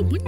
응?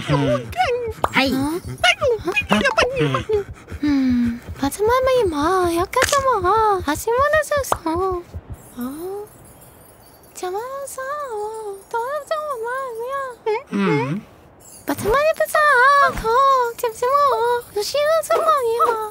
はい。맞은 마음이 뭐 약하죠 뭐. 아시마나셨어. 어. 참아서 떨어져 마음이야. 맞은 마음이 부자. 거 잠시만. 요시는 상황이야.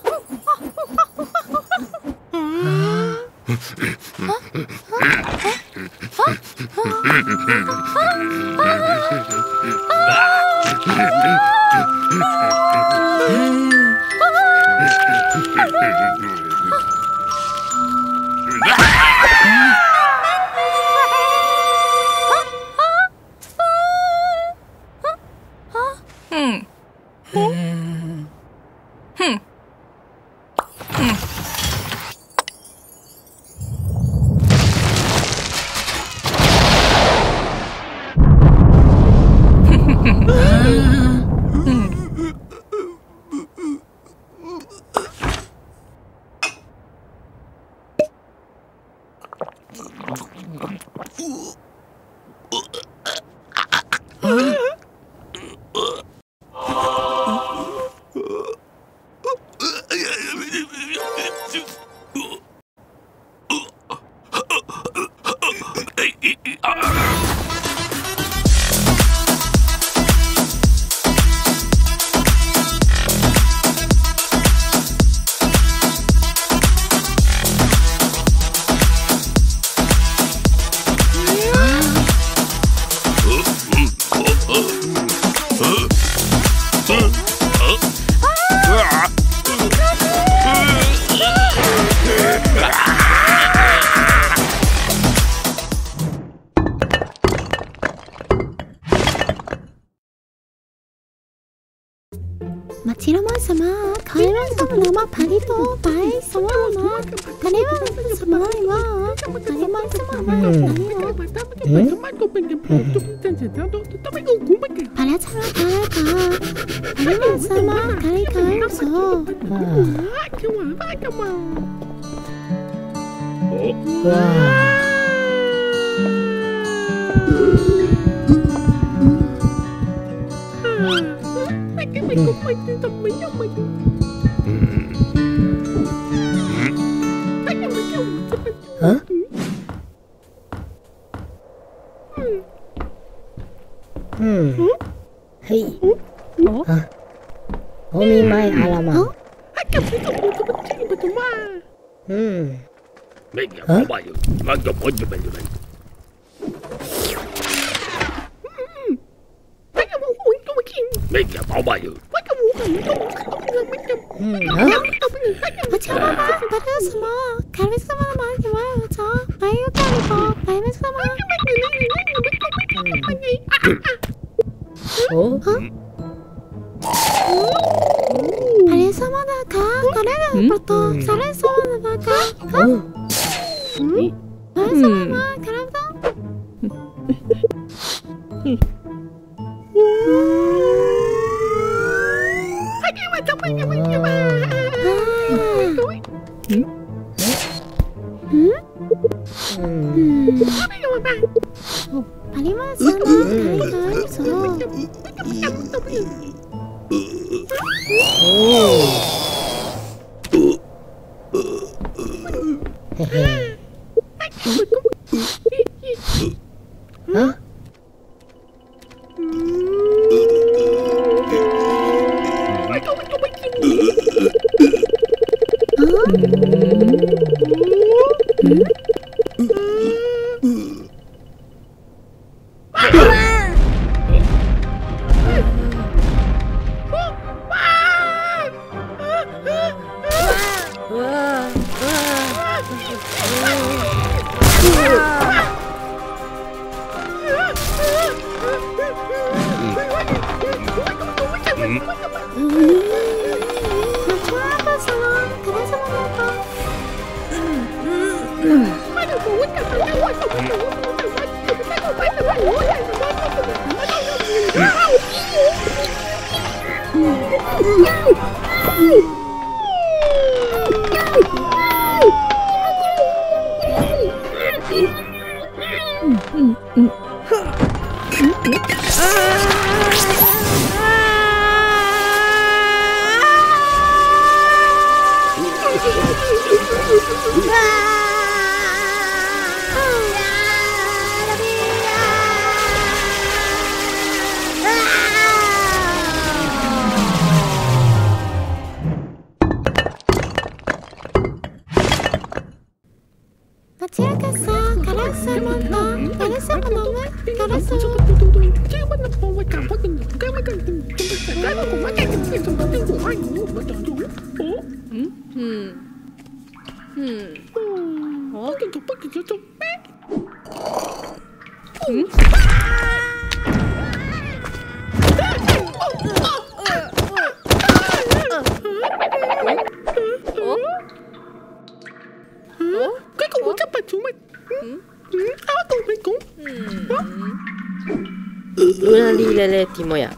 뭐야?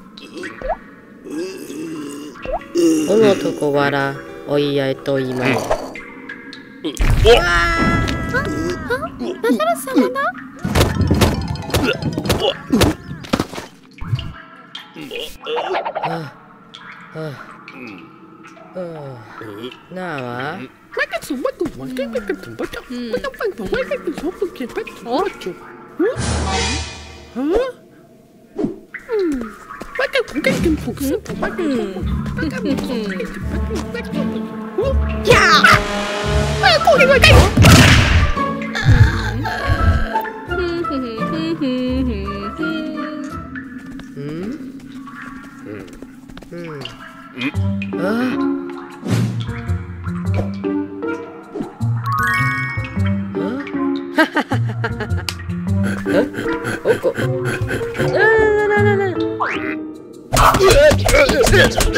오늘 두고 와라. 어이야 또 이마. 나와.